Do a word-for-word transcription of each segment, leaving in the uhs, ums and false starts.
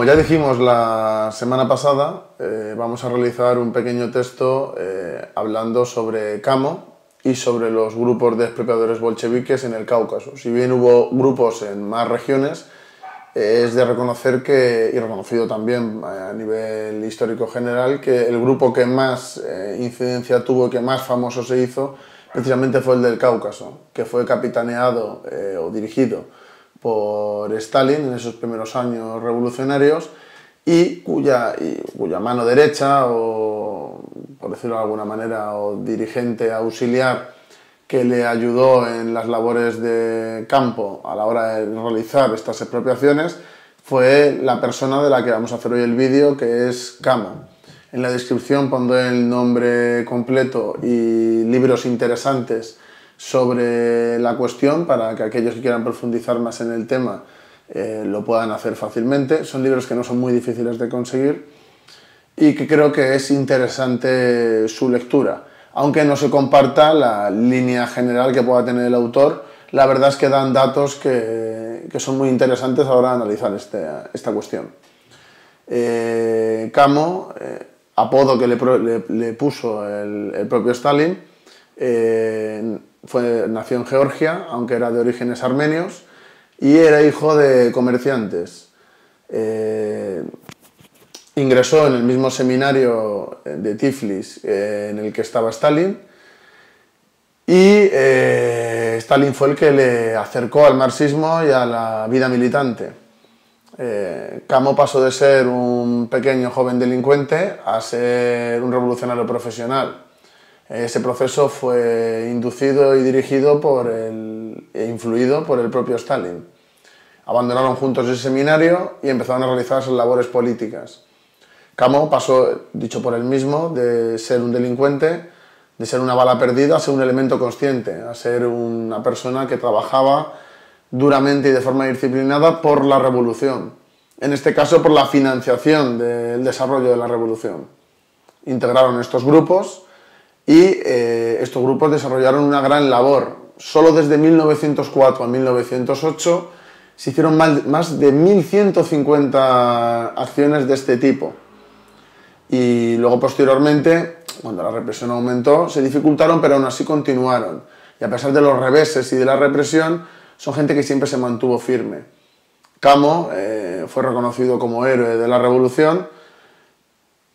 Como ya dijimos la semana pasada, eh, vamos a realizar un pequeño texto eh, hablando sobre Kamo y sobre los grupos de expropiadores bolcheviques en el Cáucaso. Si bien hubo grupos en más regiones, eh, es de reconocer que, y reconocido también a nivel histórico general, que el grupo que más eh, incidencia tuvo y que más famoso se hizo precisamente fue el del Cáucaso, que fue capitaneado eh, o dirigido por Stalin en esos primeros años revolucionarios y cuya, y cuya mano derecha o, por decirlo de alguna manera, o dirigente auxiliar que le ayudó en las labores de campo a la hora de realizar estas expropiaciones fue la persona de la que vamos a hacer hoy el vídeo, que es Kamo. En la descripción pondré el nombre completo y libros interesantes sobre la cuestión para que aquellos que quieran profundizar más en el tema eh, lo puedan hacer fácilmente. Son libros que no son muy difíciles de conseguir y que creo que es interesante su lectura. Aunque no se comparta la línea general que pueda tener el autor, la verdad es que dan datos que, que son muy interesantes a la hora de analizar este, esta cuestión. Eh, Kamo, eh, apodo que le, le, le puso el, el propio Stalin, eh, Fue, nació en Georgia, aunque era de orígenes armenios, y era hijo de comerciantes. Eh, ingresó en el mismo seminario de Tiflis eh, en el que estaba Stalin, y eh, Stalin fue el que le acercó al marxismo y a la vida militante. Eh, Kamo pasó de ser un pequeño joven delincuente a ser un revolucionario profesional. Ese proceso fue inducido y dirigido por el, e influido por el propio Stalin. Abandonaron juntos el seminario y empezaron a realizar sus labores políticas. Kamo pasó, dicho por él mismo, de ser un delincuente, de ser una bala perdida, a ser un elemento consciente, a ser una persona que trabajaba duramente y de forma disciplinada por la revolución. En este caso, por la financiación del desarrollo de la revolución. Integraron estos grupos y eh, estos grupos desarrollaron una gran labor. Solo desde mil novecientos cuatro a mil novecientos ocho se hicieron más de mil ciento cincuenta acciones de este tipo. Y luego posteriormente, cuando la represión aumentó, se dificultaron, pero aún así continuaron. Y a pesar de los reveses y de la represión, son gente que siempre se mantuvo firme. Kamo eh, fue reconocido como héroe de la revolución,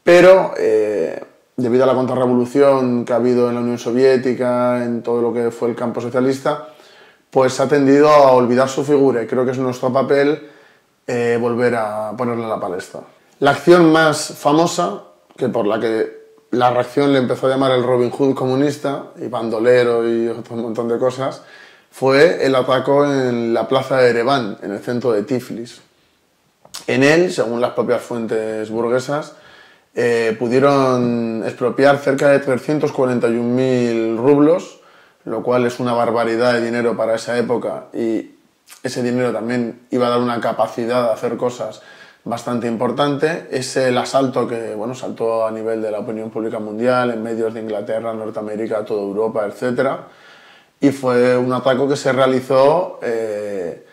pero Eh, debido a la contrarrevolución que ha habido en la Unión Soviética, en todo lo que fue el campo socialista, pues ha tendido a olvidar su figura y creo que es nuestro papel eh, volver a ponerla en la palestra. La acción más famosa, que por la que la reacción le empezó a llamar el Robin Hood comunista y bandolero y otro montón de cosas, fue el ataque en la plaza de Erevan, en el centro de Tiflis. En él, según las propias fuentes burguesas, Eh, pudieron expropiar cerca de trescientos cuarenta y un mil rublos, lo cual es una barbaridad de dinero para esa época, y ese dinero también iba a dar una capacidad de hacer cosas bastante importante. Es el asalto que bueno, saltó a nivel de la opinión pública mundial, en medios de Inglaterra, Norteamérica, toda Europa, etcétera. Y fue un ataque que se realizó eh,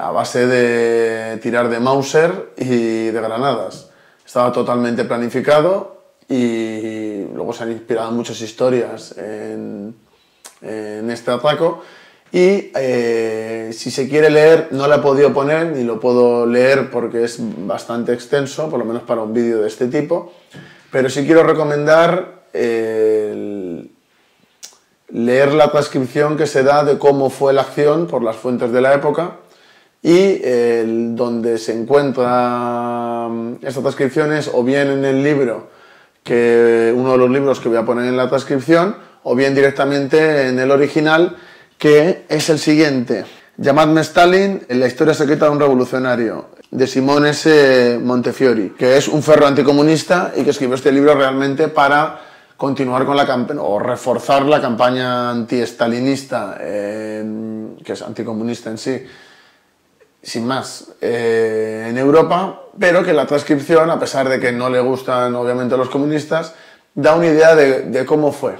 a base de tirar de Mauser y de granadas. Estaba totalmente planificado y luego se han inspirado muchas historias en, en este atraco y eh, si se quiere leer, no la he podido poner ni lo puedo leer porque es bastante extenso, por lo menos para un vídeo de este tipo, pero sí quiero recomendar eh, el, leer la transcripción que se da de cómo fue la acción por las fuentes de la época. Y el, donde se encuentra esta transcripción es o bien en el libro, que uno de los libros que voy a poner en la transcripción, o bien directamente en el original, que es el siguiente. Llamadme Stalin, la historia secreta de un revolucionario, de Simón ese Montefiori, que es un ferro anticomunista y que escribió este libro realmente para continuar con la campaña o reforzar la campaña anti-stalinista, eh, que es anticomunista en sí, sin más, eh, en Europa, pero que la transcripción, a pesar de que no le gustan obviamente a los comunistas, da una idea de, de cómo fue,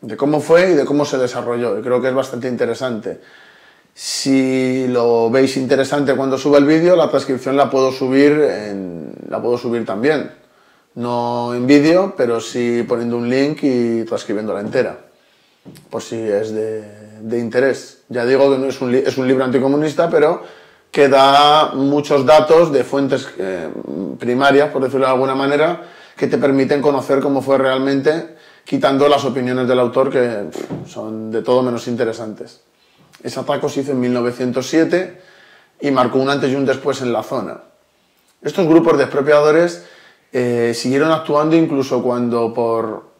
de cómo fue y de cómo se desarrolló, y creo que es bastante interesante. Si lo veis interesante cuando suba el vídeo, la transcripción la puedo subir, en, la puedo subir también. No en vídeo, pero sí poniendo un link y transcribiéndola entera, por si es de, de interés. Ya digo que no es, un es un libro anticomunista, pero que da muchos datos de fuentes eh, primarias, por decirlo de alguna manera, que te permiten conocer cómo fue realmente, quitando las opiniones del autor que pff, son de todo menos interesantes. Ese ataque se hizo en mil novecientos siete y marcó un antes y un después en la zona. Estos grupos de expropiadores eh, siguieron actuando incluso cuando por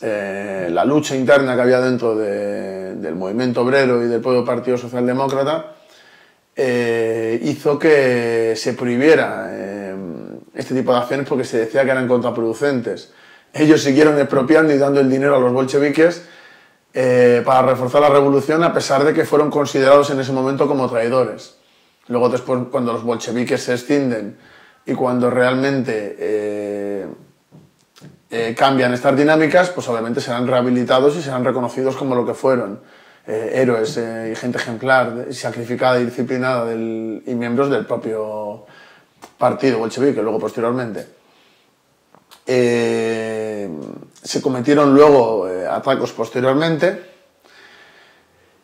eh, la lucha interna que había dentro de, del movimiento obrero y del propio Partido Socialdemócrata eh, hizo que se prohibiera eh, este tipo de acciones porque se decía que eran contraproducentes. Ellos siguieron expropiando y dando el dinero a los bolcheviques Eh, para reforzar la revolución, a pesar de que fueron considerados en ese momento como traidores. Luego después, cuando los bolcheviques se escinden y cuando realmente eh, eh, cambian estas dinámicas, pues obviamente serán rehabilitados y serán reconocidos como lo que fueron, eh, héroes eh, y gente ejemplar, sacrificada y disciplinada del, y miembros del propio partido bolchevique, luego posteriormente. Eh, se cometieron luego eh, atracos posteriormente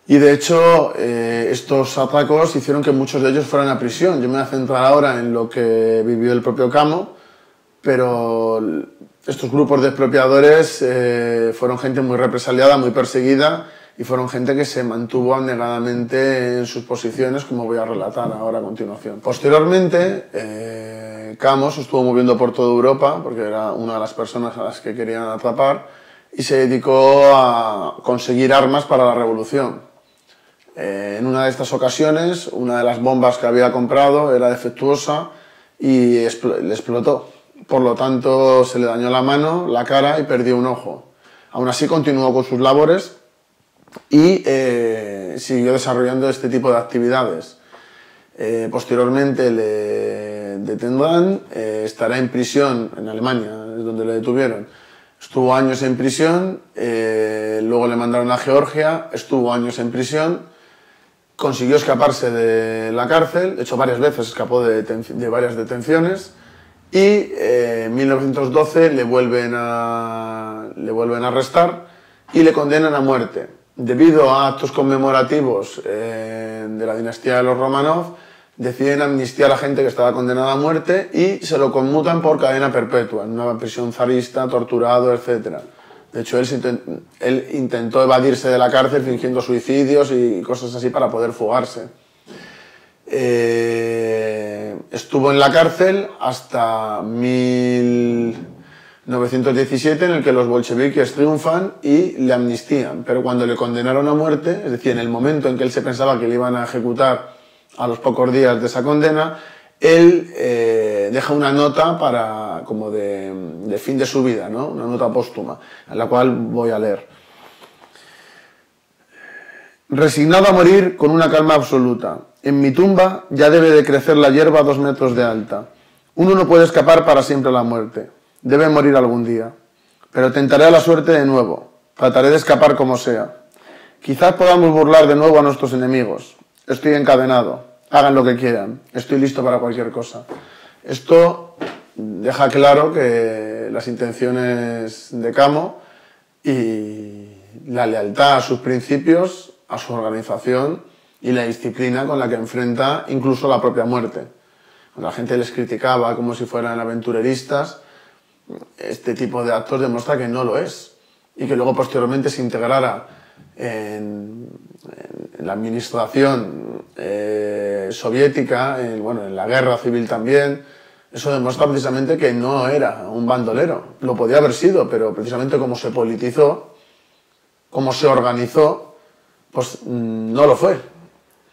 y de hecho eh, estos atracos hicieron que muchos de ellos fueran a prisión. Yo me voy a centrar ahora en lo que vivió el propio Camo, pero estos grupos de expropiadores eh, fueron gente muy represaliada, muy perseguida y fueron gente que se mantuvo abnegadamente en sus posiciones, como voy a relatar ahora a continuación. Posteriormente eh, Camo se estuvo moviendo por toda Europa porque era una de las personas a las que querían atrapar y se dedicó a conseguir armas para la revolución. Eh, en una de estas ocasiones, una de las bombas que había comprado era defectuosa y expl- le explotó. Por lo tanto, se le dañó la mano, la cara y perdió un ojo. Aún así, continuó con sus labores y eh, siguió desarrollando este tipo de actividades. Eh, posteriormente le detendrán, eh, estará en prisión en Alemania, es donde le detuvieron. Estuvo años en prisión, eh, luego le mandaron a Georgia, estuvo años en prisión, consiguió escaparse de la cárcel, de hecho varias veces escapó de, de varias detenciones y eh, en mil novecientos doce le vuelven, a, le vuelven a arrestar y le condenan a muerte. Debido a actos conmemorativos eh, de la dinastía de los Romanov, deciden amnistiar a la gente que estaba condenada a muerte y se lo conmutan por cadena perpetua, en una prisión zarista, torturado, etcétera. De hecho, él, se intent- él intentó evadirse de la cárcel fingiendo suicidios y cosas así para poder fugarse. Eh, estuvo en la cárcel hasta mil novecientos diecisiete, en el que los bolcheviques triunfan y le amnistían, pero cuando le condenaron a muerte, es decir, en el momento en que él se pensaba que le iban a ejecutar a los pocos días de esa condena, él eh, deja una nota para, como de, de fin de su vida, ¿no? Una nota póstuma, a la cual voy a leer. Resignado a morir con una calma absoluta, en mi tumba ya debe de crecer la hierba a dos metros de alta. Uno no puede escapar para siempre a la muerte. Debe morir algún día, pero tentaré la suerte de nuevo, trataré de escapar como sea. Quizás podamos burlar de nuevo a nuestros enemigos. Estoy encadenado, hagan lo que quieran, estoy listo para cualquier cosa. Esto deja claro que las intenciones de Camo y la lealtad a sus principios, a su organización y la disciplina con la que enfrenta incluso la propia muerte. La gente les criticaba como si fueran aventureristas. Este tipo de actos demuestra que no lo es y que luego posteriormente se integrara en, en la administración eh, soviética, en, bueno, en la guerra civil también. Eso demuestra precisamente que no era un bandolero, lo podía haber sido, pero precisamente como se politizó, como se organizó, pues no lo fue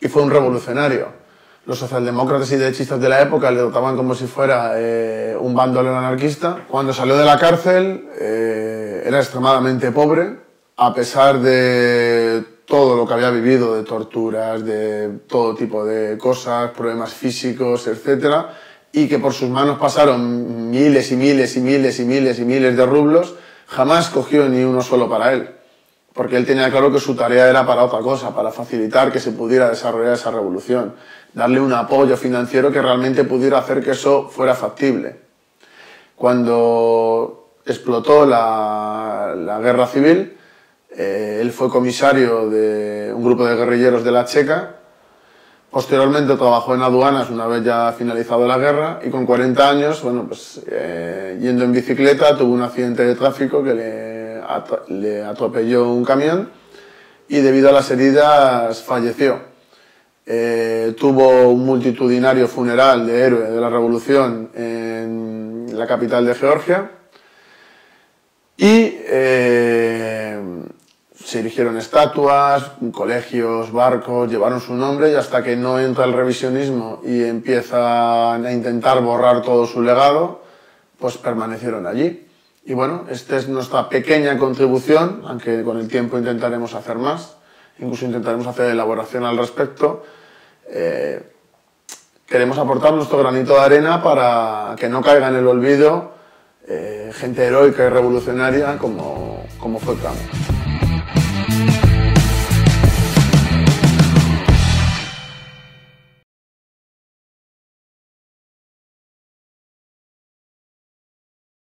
y fue un revolucionario. Los socialdemócratas y derechistas de la época le trataban como si fuera eh, un bandolero anarquista. Cuando salió de la cárcel eh, era extremadamente pobre, a pesar de todo lo que había vivido, de torturas, de todo tipo de cosas, problemas físicos, etcétera, y que por sus manos pasaron miles y miles y miles y miles y miles de rublos, jamás cogió ni uno solo para él. porque él tenía claro que su tarea era para otra cosa, para facilitar que se pudiera desarrollar esa revolución, darle un apoyo financiero que realmente pudiera hacer que eso fuera factible. Cuando explotó la, la guerra civil, eh, él fue comisario de un grupo de guerrilleros de la Checa, posteriormente trabajó en aduanas una vez ya finalizado la guerra y con cuarenta años, bueno, pues, eh, yendo en bicicleta, tuvo un accidente de tráfico que le, atro le atropelló un camión y debido a las heridas falleció. Eh, tuvo un multitudinario funeral de héroe de la revolución en la capital de Georgia y eh, se erigieron estatuas, colegios, barcos, llevaron su nombre y hasta que no entra el revisionismo y empiezan a intentar borrar todo su legado, pues permanecieron allí. Y bueno, esta es nuestra pequeña contribución, aunque con el tiempo intentaremos hacer más, incluso intentaremos hacer elaboración al respecto. Eh, queremos aportar nuestro granito de arena para que no caiga en el olvido eh, gente heroica y revolucionaria como, como fue Trump.